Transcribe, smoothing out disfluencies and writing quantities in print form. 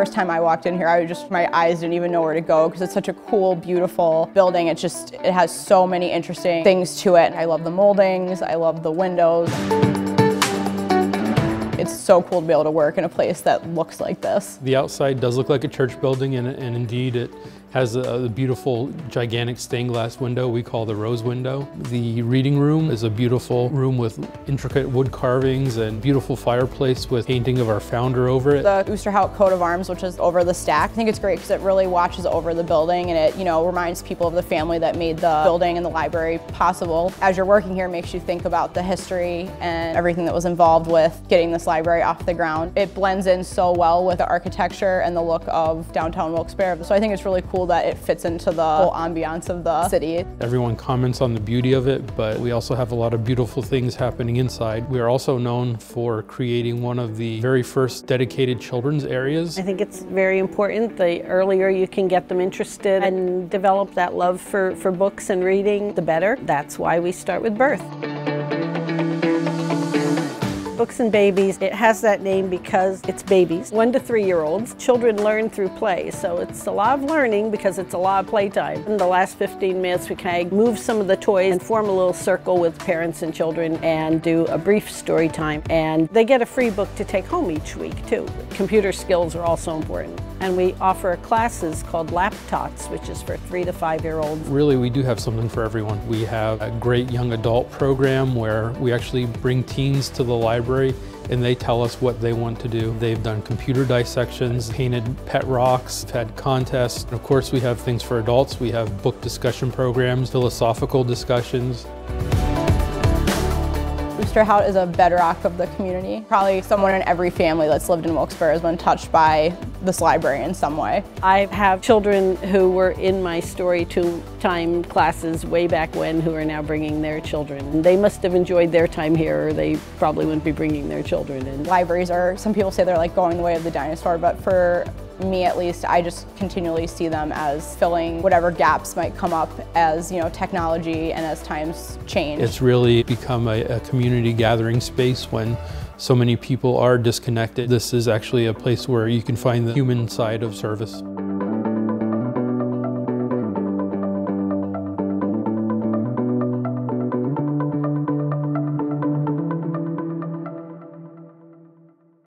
first time I walked in here, my eyes didn't even know where to go because it's such a cool, beautiful building. It has so many interesting things to it. I love the moldings, I love the windows. It's so cool to be able to work in a place that looks like this. The outside does look like a church building, and indeed it has a beautiful, gigantic stained glass window we call the rose window. The reading room is a beautiful room with intricate wood carvings and beautiful fireplace with painting of our founder over it. The Oosterhout coat of arms, which is over the stack, I think it's great because it really watches over the building, and it, you know, reminds people of the family that made the building and the library possible. As you're working here, it makes you think about the history and everything that was involved with getting this library off the ground. It blends in so well with the architecture and the look of downtown Wilkes-Barre, so I think it's really cool that it fits into the whole ambiance of the city. Everyone comments on the beauty of it, but we also have a lot of beautiful things happening inside. We are also known for creating one of the very first dedicated children's areas. I think it's very important. The earlier you can get them interested and develop that love for books and reading, the better. That's why we start with birth. Books and Babies, it has that name because it's babies, 1 to 3 year olds. Children learn through play, so it's a lot of learning because it's a lot of playtime. In the last 15 minutes, we kind of move some of the toys and form a little circle with parents and children and do a brief story time. And they get a free book to take home each week too. Computer skills are also important. And we offer classes called LapTots, which is for 3 to 5 year olds. Really, we do have something for everyone. We have a great young adult program where we actually bring teens to the library, and they tell us what they want to do. They've done computer dissections, painted pet rocks, had contests. And of course, we have things for adults. We have book discussion programs, philosophical discussions. Oosterhout is a bedrock of the community. Probably someone in every family that's lived in Wilkes-Barre has been touched by this library in some way. I have children who were in my story time classes way back when who are now bringing their children. They must have enjoyed their time here, or they probably wouldn't be bringing their children in. Libraries are, some people say they're like going the way of the dinosaur, but for me at least, I just continually see them as filling whatever gaps might come up as, you know, technology and as times change. It's really become a community gathering space when so many people are disconnected. This is actually a place where you can find the human side of service.